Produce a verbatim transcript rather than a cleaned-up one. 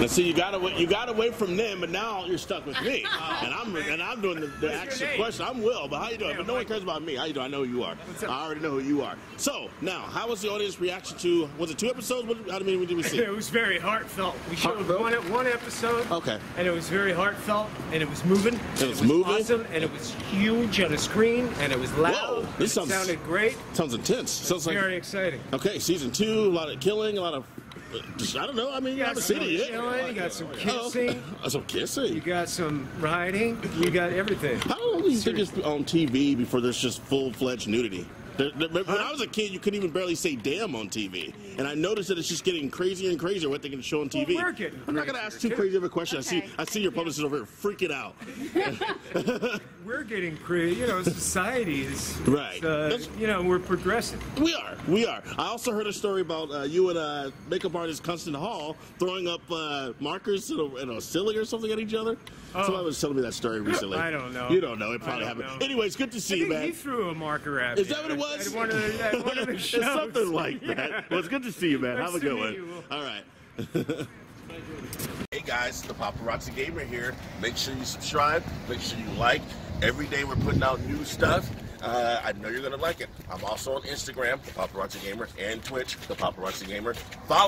Now, see, you got you got away from them, but now you're stuck with me, uh, and I'm and I'm doing the, the actual question. I'm Will, but how you doing? Yeah, but no one cares about me. How you doing? I know who you are. I already know who you are. So now, how was the audience reaction to? Was it two episodes? What, I mean, what did we see? It was very heartfelt. We showed heartfelt? one one episode. Okay. And it was very heartfelt, and it was moving. It was, it was moving. Awesome, and it was huge on the screen, and it was loud. Whoa, this sounds, it sounded great. Sounds intense. Sounds like, very exciting. Okay, season two, a lot of killing, a lot of. I don't know. I mean, you got some killing, you got some kissing, oh, some kissing. You got some riding. You got everything. How long do you Seriously. think it's on T V before there's just full-fledged nudity? There, there, when huh? I was a kid, you couldn't even barely say "damn" on T V, and I noticed that it's just getting crazier and crazier what they can show on T V. Well, we're getting I'm not going to ask too crazy of a question. Okay. I see, I see your publicist yeah. over here freaking out. We're getting crazy, you know. Society is right. Uh, you know, we're progressing. We are, we are. I also heard a story about uh, you and uh, makeup artist Constant Hall throwing up uh, markers in a, in a silly or something at each other. Oh. Someone was telling me that story recently. I don't know. You don't know. It probably happened. Know. Anyways, good to see I think you, man. He threw a marker at me. Is that what it was? At one of the, at one of the shows. Something like that. Yeah. Well, it's good to see you, man. Nice Have a good one. You, All right. Hey, guys. The Paparazzi Gamer here. Make sure you subscribe. Make sure you like. Every day we're putting out new stuff. Uh, I know you're going to like it. I'm also on Instagram, The Paparazzi Gamer, and Twitch, The Paparazzi Gamer. Follow